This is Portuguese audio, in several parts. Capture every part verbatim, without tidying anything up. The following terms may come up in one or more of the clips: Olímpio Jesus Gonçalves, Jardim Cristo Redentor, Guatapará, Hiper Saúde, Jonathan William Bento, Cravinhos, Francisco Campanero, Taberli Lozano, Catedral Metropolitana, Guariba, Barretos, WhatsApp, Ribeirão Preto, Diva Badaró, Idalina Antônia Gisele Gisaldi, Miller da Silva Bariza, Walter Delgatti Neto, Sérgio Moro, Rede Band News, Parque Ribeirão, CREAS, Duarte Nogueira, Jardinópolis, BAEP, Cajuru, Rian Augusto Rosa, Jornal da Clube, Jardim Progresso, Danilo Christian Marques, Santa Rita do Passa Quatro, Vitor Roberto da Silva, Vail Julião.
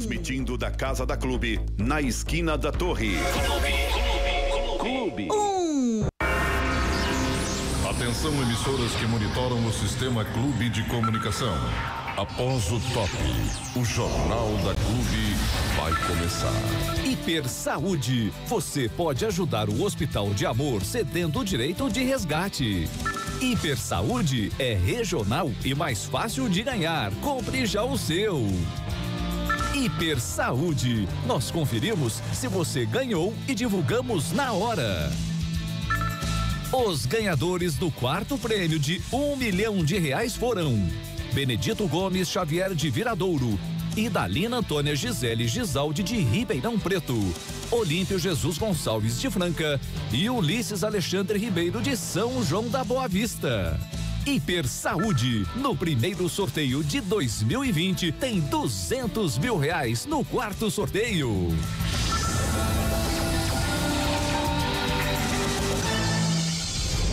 transmitindo da Casa da Clube, na esquina da Torre. Clube, Clube, Clube. Um. Atenção, emissoras que monitoram o sistema Clube de comunicação. Após o top, o Jornal da Clube vai começar. Hiper Saúde. Você pode ajudar o Hospital de Amor cedendo o direito de resgate. Hiper Saúde é regional e mais fácil de ganhar. Compre já o seu. Hiper Saúde. Nós conferimos se você ganhou e divulgamos na hora. Os ganhadores do quarto prêmio de um milhão de reais foram... Benedito Gomes Xavier de Viradouro, Idalina Antônia Gisele Gisaldi de Ribeirão Preto, Olímpio Jesus Gonçalves de Franca e Ulisses Alexandre Ribeiro de São João da Boa Vista. Hiper Saúde, no primeiro sorteio de dois mil e vinte, tem duzentos mil reais no quarto sorteio.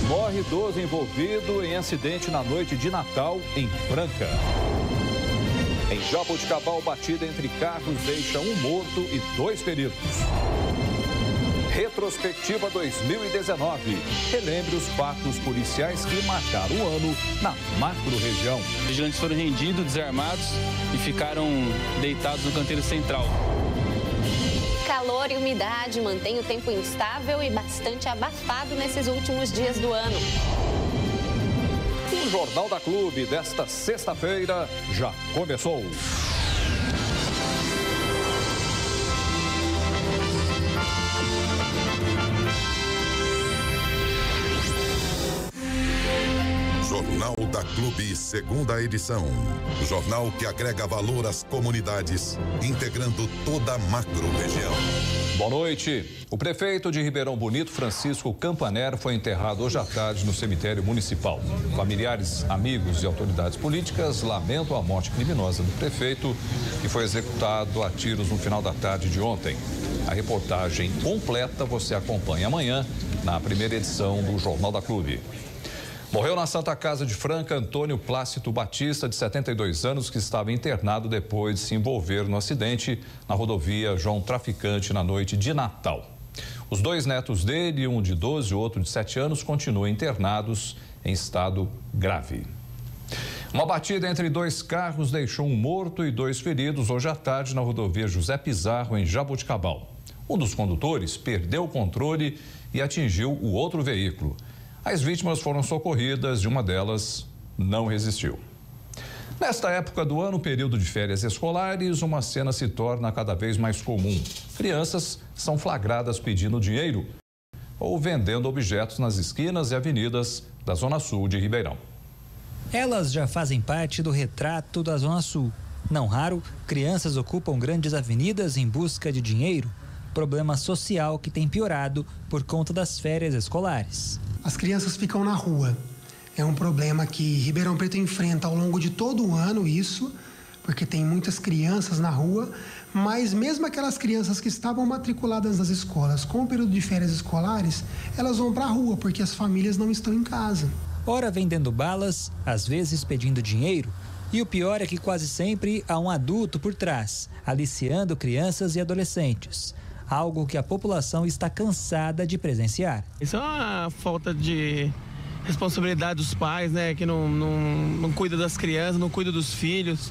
Morre idoso envolvido em acidente na noite de Natal, em Franca. Em Jaboticabal, batida entre carros deixa um morto e dois feridos. Retrospectiva dois mil e dezenove. Relembre os fatos policiais que marcaram o ano na macro-região. Os vigilantes foram rendidos, desarmados e ficaram deitados no canteiro central. Calor e umidade mantêm o tempo instável e bastante abafado nesses últimos dias do ano. O Jornal da Clube desta sexta-feira já começou. Jornal da Clube, segunda edição. Jornal que agrega valor às comunidades, integrando toda a macro-região. Boa noite. O prefeito de Ribeirão Bonito, Francisco Campanero, foi enterrado hoje à tarde no cemitério municipal. Familiares, amigos e autoridades políticas lamentam a morte criminosa do prefeito, que foi executado a tiros no final da tarde de ontem. A reportagem completa você acompanha amanhã na primeira edição do Jornal da Clube. Morreu na Santa Casa de Franca Antônio Plácido Batista, de setenta e dois anos, que estava internado depois de se envolver no acidente na rodovia João Traficante na noite de Natal. Os dois netos dele, um de doze e outro de sete anos, continuam internados em estado grave. Uma batida entre dois carros deixou um morto e dois feridos hoje à tarde na rodovia José Pizarro, em Jaboticabal. Um dos condutores perdeu o controle e atingiu o outro veículo. As vítimas foram socorridas e uma delas não resistiu. Nesta época do ano, período de férias escolares, uma cena se torna cada vez mais comum. Crianças são flagradas pedindo dinheiro ou vendendo objetos nas esquinas e avenidas da Zona Sul de Ribeirão. Elas já fazem parte do retrato da Zona Sul. Não raro, crianças ocupam grandes avenidas em busca de dinheiro, problema social que tem piorado por conta das férias escolares. As crianças ficam na rua. É um problema que Ribeirão Preto enfrenta ao longo de todo o ano, isso, porque tem muitas crianças na rua, mas mesmo aquelas crianças que estavam matriculadas nas escolas com o período de férias escolares, elas vão para a rua porque as famílias não estão em casa. Ora vendendo balas, às vezes pedindo dinheiro, e o pior é que quase sempre há um adulto por trás, aliciando crianças e adolescentes. Algo que a população está cansada de presenciar. Isso é uma falta de responsabilidade dos pais, né? Que não, não, não cuida das crianças, não cuida dos filhos.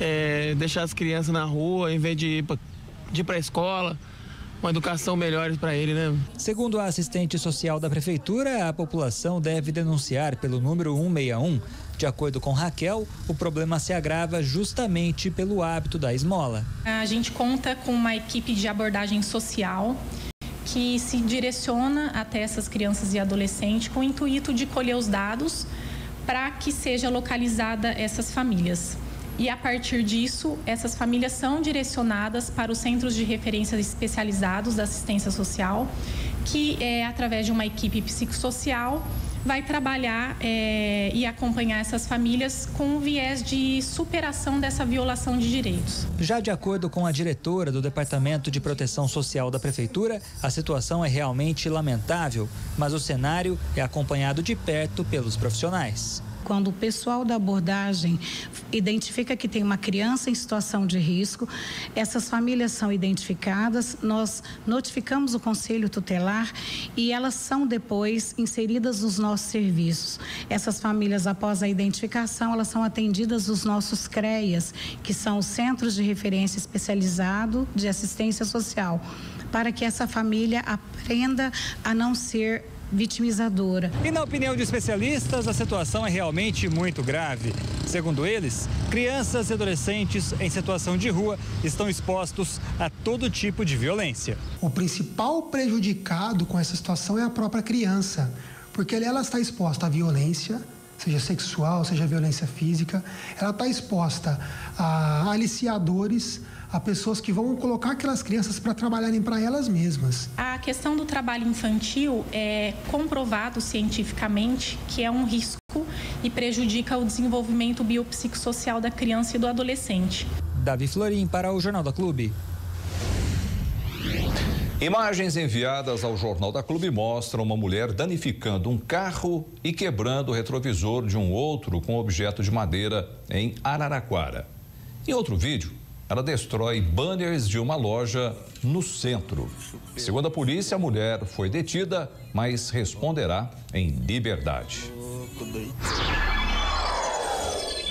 É, deixar as crianças na rua em vez de ir para a escola, uma educação melhor para ele, né? Segundo a assistente social da prefeitura, a população deve denunciar pelo número um seis um. De acordo com Raquel, o problema se agrava justamente pelo hábito da esmola. A gente conta com uma equipe de abordagem social que se direciona até essas crianças e adolescentes com o intuito de colher os dados para que seja localizada essas famílias. E a partir disso, essas famílias são direcionadas para os centros de referência especializados da assistência social, que é através de uma equipe psicossocial vai trabalhar é, e acompanhar essas famílias com o viés de superação dessa violação de direitos. Já de acordo com a diretora do Departamento de Proteção Social da Prefeitura, a situação é realmente lamentável, mas o cenário é acompanhado de perto pelos profissionais. quando o pessoal da abordagem identifica que tem uma criança em situação de risco, essas famílias são identificadas, nós notificamos o Conselho Tutelar e elas são depois inseridas nos nossos serviços. Essas famílias, após a identificação, elas são atendidas nos nossos CREAS, que são os Centros de Referência Especializado de Assistência Social, para que essa família aprenda a não ser vitimizadora. E na opinião de especialistas, a situação é realmente muito grave. Segundo eles, crianças e adolescentes em situação de rua estão expostos a todo tipo de violência. O principal prejudicado com essa situação é a própria criança, porque ela está exposta à violência, seja sexual, seja violência física, ela está exposta a aliciadores, a pessoas que vão colocar aquelas crianças para trabalharem para elas mesmas. A questão do trabalho infantil é comprovado cientificamente que é um risco e prejudica o desenvolvimento biopsicossocial da criança e do adolescente. Davi Florim para o Jornal da Clube. Imagens enviadas ao Jornal da Clube mostram uma mulher danificando um carro e quebrando o retrovisor de um outro com objeto de madeira em Araraquara. Em outro vídeo, ela destrói banners de uma loja no centro. Segundo a polícia, a mulher foi detida, mas responderá em liberdade.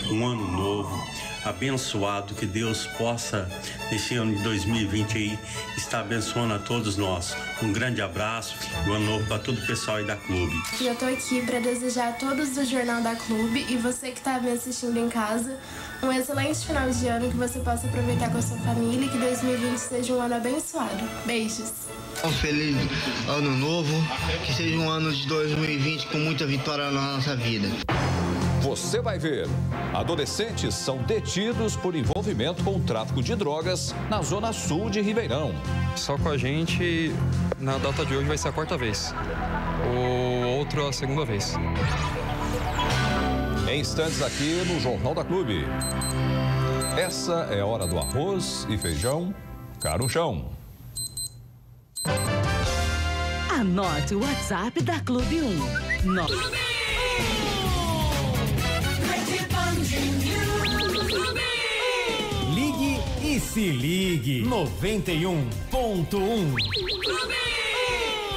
Um ano novo abençoado, que Deus possa, nesse ano de dois mil e vinte aí, estar abençoando a todos nós. Um grande abraço, um ano novo para todo o pessoal aí da Clube. E eu tô aqui para desejar a todos do Jornal da Clube e você que está me assistindo em casa, um excelente final de ano, que você possa aproveitar com a sua família e que dois mil e vinte seja um ano abençoado. Beijos. Um feliz ano novo, que seja um ano de dois mil e vinte com muita vitória na nossa vida. Você vai ver. Adolescentes são detidos por envolvimento com o tráfico de drogas na zona sul de Ribeirão. Só com a gente, na data de hoje, vai ser a quarta vez. O outro, a segunda vez. Em instantes aqui no Jornal da Clube. Essa é a hora do arroz e feijão caruchão. Anote o WhatsApp da Clube um. No... Ligue e se ligue. noventa e um ponto um.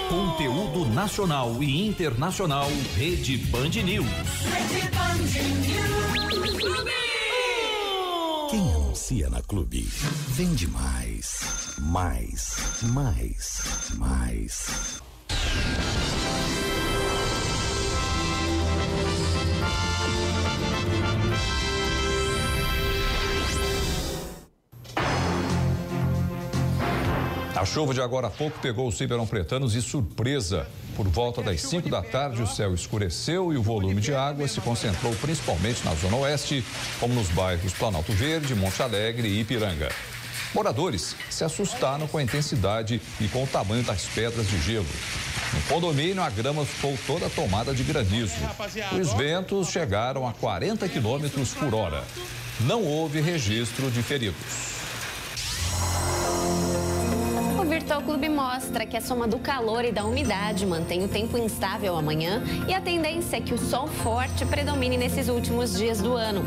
Conteúdo nacional e internacional. Rede Band News. Rede Band News. Quem anuncia na Clube vende mais, mais, mais, mais. A chuva de agora a pouco pegou os ribeirão-pretanos de surpresa. Por volta das cinco da tarde, o céu escureceu e o volume de água se concentrou principalmente na zona oeste, como nos bairros Planalto Verde, Monte Alegre e Ipiranga. Moradores se assustaram com a intensidade e com o tamanho das pedras de gelo. No condomínio, a grama ficou toda tomada de granizo. Os ventos chegaram a quarenta quilômetros por hora. Não houve registro de feridos. O Clube mostra que a soma do calor e da umidade mantém o tempo instável amanhã e a tendência é que o sol forte predomine nesses últimos dias do ano.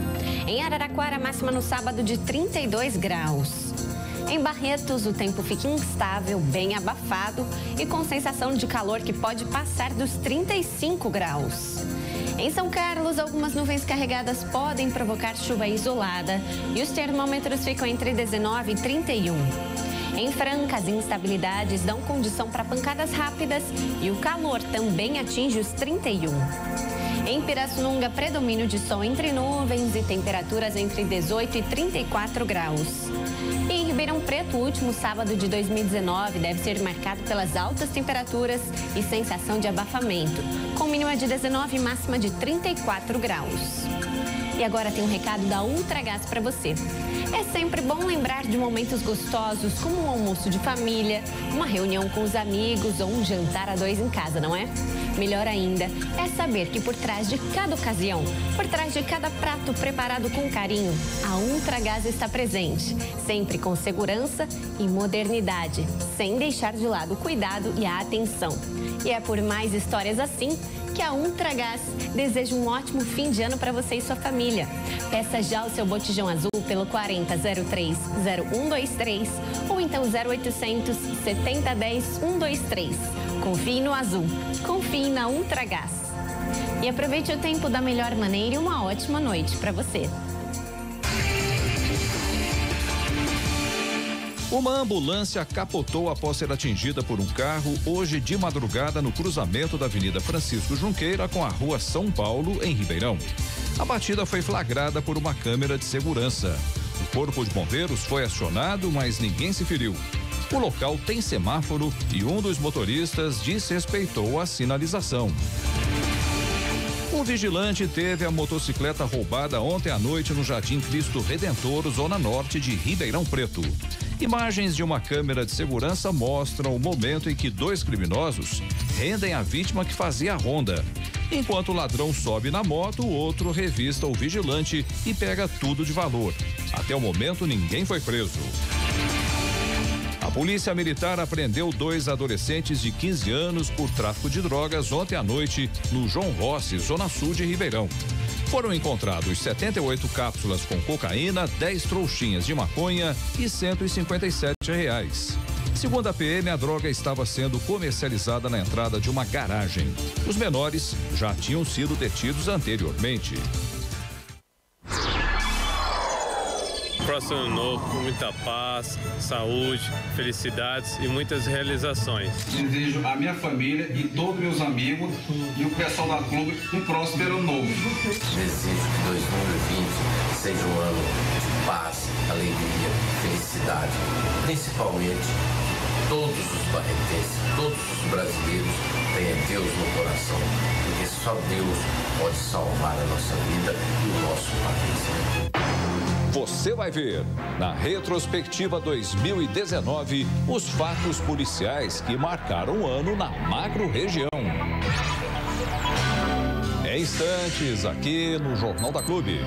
Em Araraquara, máxima no sábado de trinta e dois graus. Em Barretos, o tempo fica instável, bem abafado e com sensação de calor que pode passar dos trinta e cinco graus. Em São Carlos, algumas nuvens carregadas podem provocar chuva isolada e os termômetros ficam entre dezenove e trinta e um. Em Franca, as instabilidades dão condição para pancadas rápidas e o calor também atinge os trinta e um. Em Pirassununga, predomínio de sol entre nuvens e temperaturas entre dezoito e trinta e quatro graus. E em Ribeirão Preto, o último sábado de dois mil e dezenove deve ser marcado pelas altas temperaturas e sensação de abafamento, com mínima de dezenove e máxima de trinta e quatro graus. E agora tem um recado da Ultragaz para você. É sempre bom lembrar de momentos gostosos, como um almoço de família, uma reunião com os amigos ou um jantar a dois em casa, não é? Melhor ainda é saber que por trás de cada ocasião, por trás de cada prato preparado com carinho, a Ultragaz está presente, sempre com segurança e modernidade, sem deixar de lado o cuidado e a atenção. E é por mais histórias assim que que a Ultragaz deseja um ótimo fim de ano para você e sua família. Peça já o seu botijão azul pelo quarenta zero três zero um dois três ou então zero oitocentos setenta dez cento e vinte e três. Confie no azul, confie na Ultragaz. E aproveite o tempo da melhor maneira e uma ótima noite para você. Uma ambulância capotou após ser atingida por um carro hoje de madrugada no cruzamento da Avenida Francisco Junqueira com a Rua São Paulo, em Ribeirão. A batida foi flagrada por uma câmera de segurança. O corpo de bombeiros foi acionado, mas ninguém se feriu. O local tem semáforo e um dos motoristas desrespeitou a sinalização. Um vigilante teve a motocicleta roubada ontem à noite no Jardim Cristo Redentor, zona norte de Ribeirão Preto. Imagens de uma câmera de segurança mostram o momento em que dois criminosos rendem a vítima que fazia a ronda. Enquanto o ladrão sobe na moto, o outro revista o vigilante e pega tudo de valor. Até o momento, ninguém foi preso. A Polícia Militar apreendeu dois adolescentes de quinze anos por tráfico de drogas ontem à noite no João Rossi, zona sul de Ribeirão. Foram encontrados setenta e oito cápsulas com cocaína, dez trouxinhas de maconha e cento e cinquenta e sete reais. Segundo a P M, a droga estava sendo comercializada na entrada de uma garagem. Os menores já tinham sido detidos anteriormente. Próximo ano novo, com muita paz, saúde, felicidades e muitas realizações. Desejo à minha família e todos meus amigos e o pessoal da Clube um próspero ano novo. Desejo que dois mil e vinte seja um ano de paz, alegria, felicidade. Principalmente todos os barretenses, todos os brasileiros tenham Deus no coração, porque só Deus pode salvar a nossa vida e o nosso país. Você vai ver, na retrospectiva dois mil e dezenove, os fatos policiais que marcaram o ano na macro-região. Em instantes, aqui no Jornal da Clube.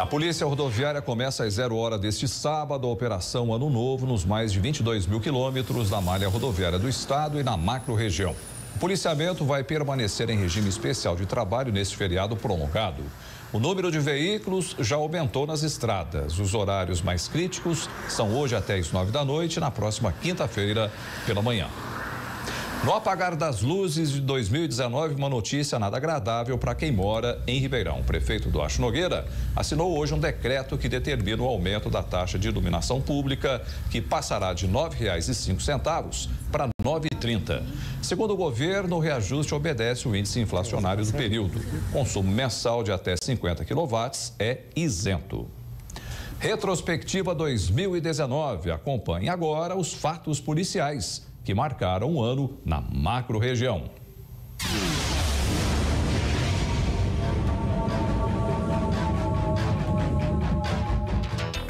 A Polícia Rodoviária começa às zero hora deste sábado a Operação Ano Novo nos mais de vinte e dois mil quilômetros da malha rodoviária do estado e na macro-região. O policiamento vai permanecer em regime especial de trabalho neste feriado prolongado. O número de veículos já aumentou nas estradas. Os horários mais críticos são hoje até as nove da noite e na próxima quinta-feira pela manhã. No apagar das luzes de dois mil e dezenove, uma notícia nada agradável para quem mora em Ribeirão. O prefeito Duarte Nogueira assinou hoje um decreto que determina o aumento da taxa de iluminação pública, que passará de nove reais e cinco centavos para nove reais e trinta. Segundo o governo, o reajuste obedece o índice inflacionário do período. Consumo mensal de até cinquenta quilowatts é isento. Retrospectiva dois mil e dezenove. Acompanhe agora os fatos policiais que marcaram um ano na macro-região.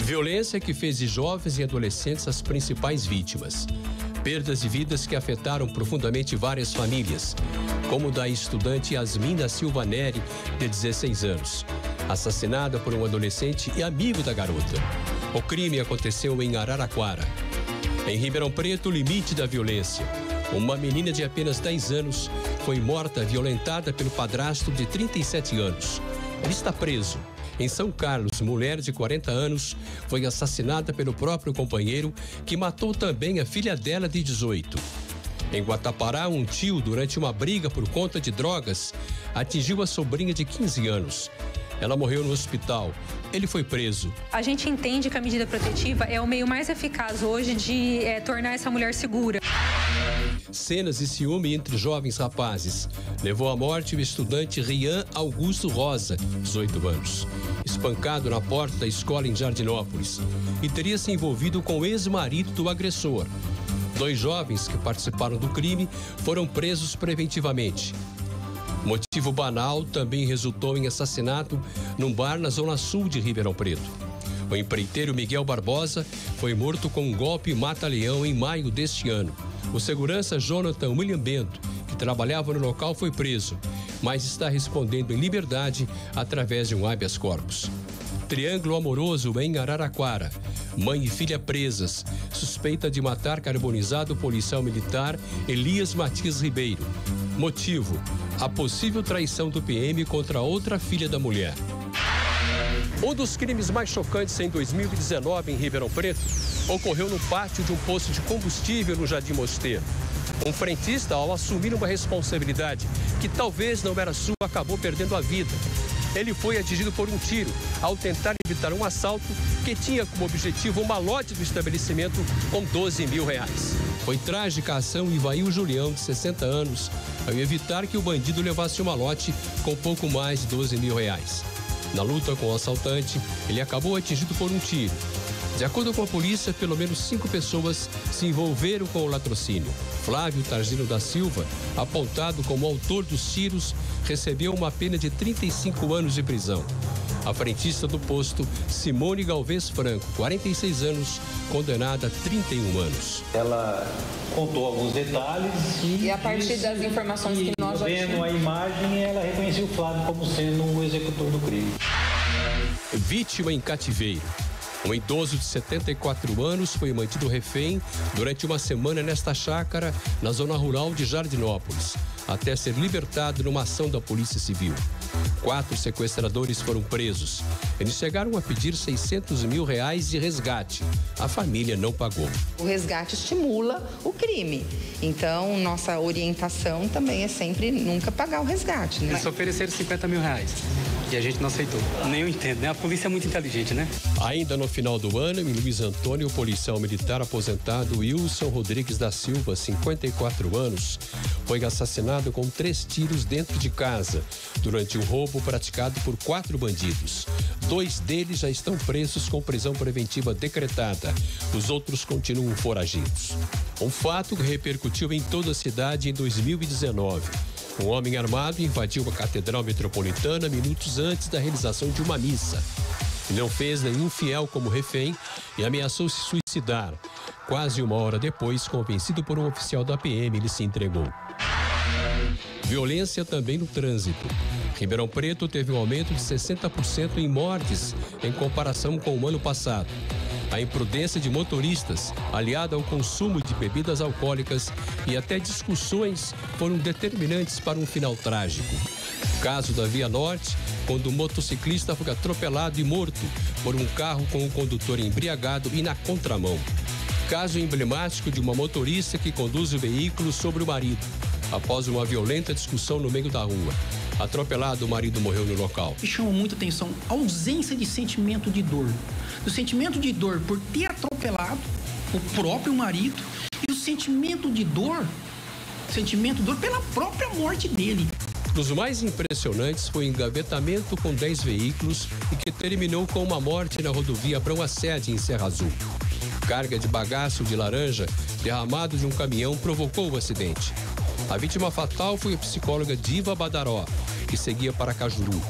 Violência que fez de jovens e adolescentes as principais vítimas. Perdas de vidas que afetaram profundamente várias famílias, como da estudante Asmina Silva Neri, de dezesseis anos, assassinada por um adolescente e amigo da garota. O crime aconteceu em Araraquara. Em Ribeirão Preto, o limite da violência. Uma menina de apenas dez anos foi morta, violentada pelo padrasto de trinta e sete anos. Ele está preso. Em São Carlos, mulher de quarenta anos foi assassinada pelo próprio companheiro, que matou também a filha dela de dezoito. Em Guatapará, um tio, durante uma briga por conta de drogas, atingiu a sobrinha de quinze anos. Ela morreu no hospital. Ele foi preso. A gente entende que a medida protetiva é o meio mais eficaz hoje de é, tornar essa mulher segura. Cenas de ciúme entre jovens rapazes levou à morte o estudante Rian Augusto Rosa, dezoito anos, espancado na porta da escola em Jardinópolis, e teria se envolvido com o ex-marido do agressor. Dois jovens que participaram do crime foram presos preventivamente. Motivo banal também resultou em assassinato num bar na zona sul de Ribeirão Preto. O empreiteiro Miguel Barbosa foi morto com um golpe mata-leão em maio deste ano. O segurança Jonathan William Bento, que trabalhava no local foi preso, mas está respondendo em liberdade através de um habeas corpus. Triângulo amoroso em Araraquara. Mãe e filha presas, suspeita de matar carbonizado policial militar Elias Matias Ribeiro. Motivo: a possível traição do P M contra outra filha da mulher. Um dos crimes mais chocantes em dois mil e dezenove em Ribeirão Preto ocorreu no pátio de um posto de combustível no Jardim Mosteiro. Um frentista, ao assumir uma responsabilidade que talvez não era sua, acabou perdendo a vida. Ele foi atingido por um tiro ao tentar evitar um assalto que tinha como objetivo uma lote do estabelecimento com doze mil reais. Foi trágica a ação e Vail Julião, de sessenta anos, ao evitar que o bandido levasse uma lote com pouco mais de doze mil reais. Na luta com o assaltante, ele acabou atingido por um tiro. De acordo com a polícia, pelo menos cinco pessoas se envolveram com o latrocínio. Flávio Targino da Silva, apontado como autor dos tiros, recebeu uma pena de trinta e cinco anos de prisão. A frentista do posto, Simone Galvez Franco, quarenta e seis anos, condenada a trinta e um anos. Ela contou alguns detalhes e, e a partir disse, das informações que nós já tínhamos, vendo a imagem, ela reconheceu o Flávio como sendo o executor do crime. Vítima em cativeiro. Um idoso de setenta e quatro anos foi mantido refém durante uma semana nesta chácara, na zona rural de Jardinópolis, até ser libertado numa ação da Polícia Civil. Quatro sequestradores foram presos. Eles chegaram a pedir seiscentos mil reais de resgate. A família não pagou. O resgate estimula o crime. Então, nossa orientação também é sempre nunca pagar o resgate, né? Eles ofereceram cinquenta mil reais e a gente não aceitou. Nem eu entendo, né? A polícia é muito inteligente, né? Ainda no final do ano, em Luiz Antônio, o policial militar aposentado Wilson Rodrigues da Silva, cinquenta e quatro anos, foi assassinado com três tiros dentro de casa, durante um roubo praticado por quatro bandidos. Dois deles já estão presos com prisão preventiva decretada. Os outros continuam foragidos. Um fato que repercutiu em toda a cidade em dois mil e dezenove. Um homem armado invadiu a Catedral Metropolitana minutos antes da realização de uma missa. Ele não fez nenhum fiel como refém e ameaçou se suicidar. Quase uma hora depois, convencido por um oficial da P M, ele se entregou. Violência também no trânsito. Ribeirão Preto teve um aumento de sessenta por cento em mortes em comparação com o ano passado. A imprudência de motoristas, aliada ao consumo de bebidas alcoólicas e até discussões, foram determinantes para um final trágico. Caso da Via Norte, quando um motociclista foi atropelado e morto por um carro com um condutor embriagado e na contramão. Caso emblemático de uma motorista que conduz o veículo sobre o marido, após uma violenta discussão no meio da rua. Atropelado, o marido morreu no local. Me chamou muita atenção a ausência de sentimento de dor. O sentimento de dor por ter atropelado o próprio marido e o sentimento de dor, sentimento de dor pela própria morte dele. Um dos mais impressionantes foi o engavetamento com dez veículos e que terminou com uma morte na rodovia Abrão Assede, em Serra Azul. Carga de bagaço de laranja derramado de um caminhão provocou o acidente. A vítima fatal foi a psicóloga Diva Badaró, que seguia para Cajuru.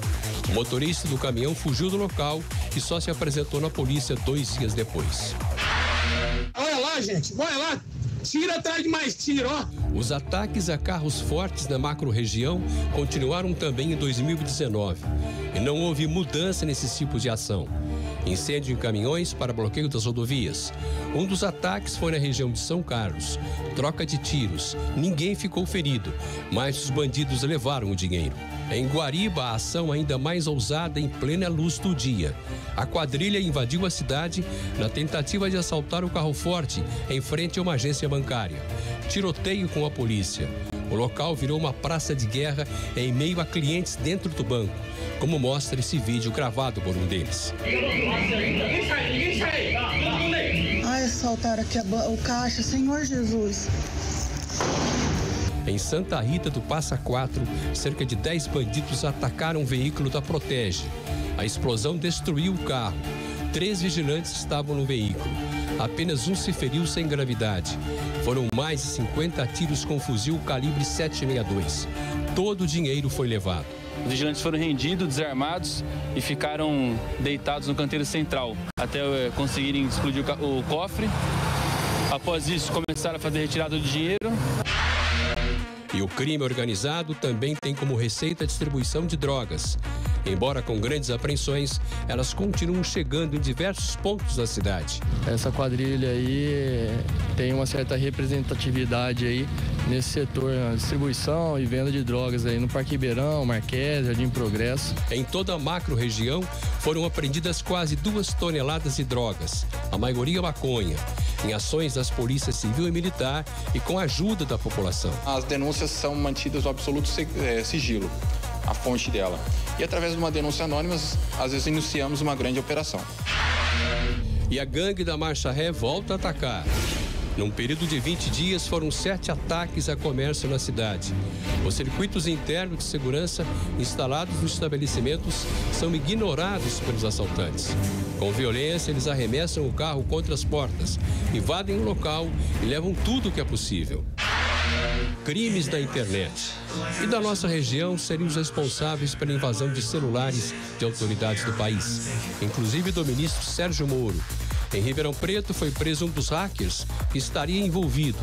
O motorista do caminhão fugiu do local e só se apresentou na polícia dois dias depois. Olha lá, gente, olha lá, tira atrás de mais tiro, ó. Os ataques a carros fortes na macro-região continuaram também em dois mil e dezenove. E não houve mudança nesses tipos de ação. Incêndio em caminhões para bloqueio das rodovias. Um dos ataques foi na região de São Carlos. Troca de tiros. Ninguém ficou ferido, mas os bandidos levaram o dinheiro. Em Guariba, a ação ainda mais ousada em plena luz do dia. A quadrilha invadiu a cidade na tentativa de assaltar o carro forte em frente a uma agência bancária. Tiroteio com a polícia. O local virou uma praça de guerra em meio a clientes dentro do banco, como mostra esse vídeo gravado por um deles. Ai, assaltaram aqui o caixa, Senhor Jesus. Em Santa Rita do Passa Quatro, cerca de dez bandidos atacaram um veículo da Protege. A explosão destruiu o carro. Três vigilantes estavam no veículo. Apenas um se feriu sem gravidade. Foram mais de cinquenta tiros com fuzil calibre sete sessenta e dois. Todo o dinheiro foi levado. Os vigilantes foram rendidos, desarmados e ficaram deitados no canteiro central até conseguirem explodir o cofre. Após isso, começaram a fazer retirada do dinheiro. E o crime organizado também tem como receita a distribuição de drogas. Embora com grandes apreensões, elas continuam chegando em diversos pontos da cidade. Essa quadrilha aí tem uma certa representatividade aí nesse setor, na distribuição e venda de drogas aí no Parque Ribeirão, Marquês, Jardim Progresso. Em toda a macro-região foram apreendidas quase duas toneladas de drogas, a maioria maconha, em ações das polícias civil e militar e com a ajuda da população. As denúncias são mantidas no absoluto sigilo, a fonte dela. E através de uma denúncia anônima, às vezes iniciamos uma grande operação. E a gangue da Marcha Ré volta a atacar. Num período de vinte dias, foram sete ataques a comércio na cidade. Os circuitos internos de segurança instalados nos estabelecimentos são ignorados pelos assaltantes. Com violência, eles arremessam o carro contra as portas, invadem o local e levam tudo o que é possível. Crimes da internet. E da nossa região seriam os responsáveis pela invasão de celulares de autoridades do país, inclusive do ministro Sérgio Moro. Em Ribeirão Preto foi preso um dos hackers que estaria envolvido.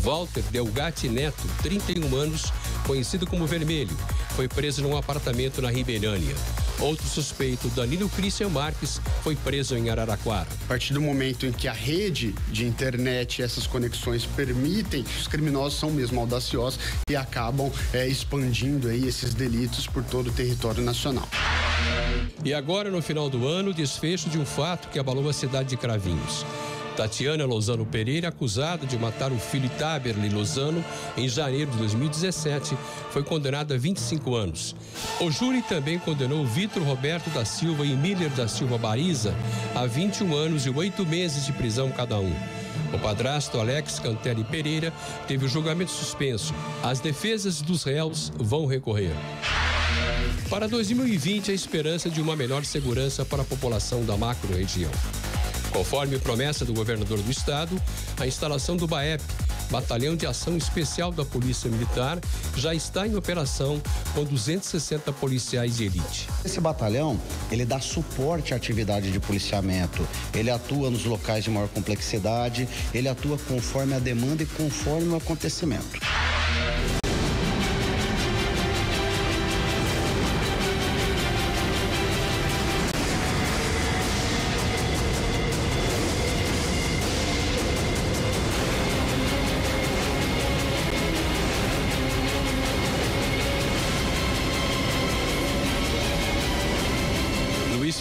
Walter Delgatti Neto, trinta e um anos, conhecido como Vermelho, foi preso num apartamento na Ribeirânia. Outro suspeito, Danilo Christian Marques, foi preso em Araraquara. A partir do momento em que a rede de internet e essas conexões permitem, os criminosos são mesmo audaciosos e acabam é, expandindo aí esses delitos por todo o território nacional. E agora, no final do ano, o desfecho de um fato que abalou a cidade de Cravinhos. Tatiana Lozano Pereira, acusada de matar o filho Taberli Lozano em janeiro de dois mil e dezessete, foi condenada a vinte e cinco anos. O júri também condenou Vitor Roberto da Silva e Miller da Silva Bariza a vinte e um anos e oito meses de prisão cada um. O padrasto Alex Cantelli Pereira teve o julgamento suspenso. As defesas dos réus vão recorrer. Para dois mil e vinte, a esperança de uma melhor segurança para a população da macro-região. Conforme promessa do governador do estado, a instalação do BAEP, Batalhão de Ação Especial da Polícia Militar, já está em operação com duzentos e sessenta policiais de elite. Esse batalhão, ele dá suporte à atividade de policiamento, ele atua nos locais de maior complexidade, ele atua conforme a demanda e conforme o acontecimento.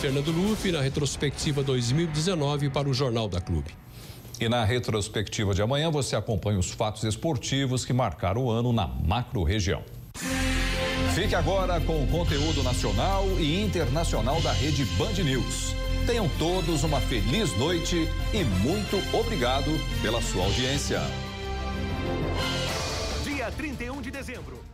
Fernando Luffy, na retrospectiva dois mil e dezenove para o Jornal da Clube. E na retrospectiva de amanhã você acompanha os fatos esportivos que marcaram o ano na macro-região. Fique agora com o conteúdo nacional e internacional da Rede Band News. Tenham todos uma feliz noite e muito obrigado pela sua audiência. Dia trinta e um de dezembro.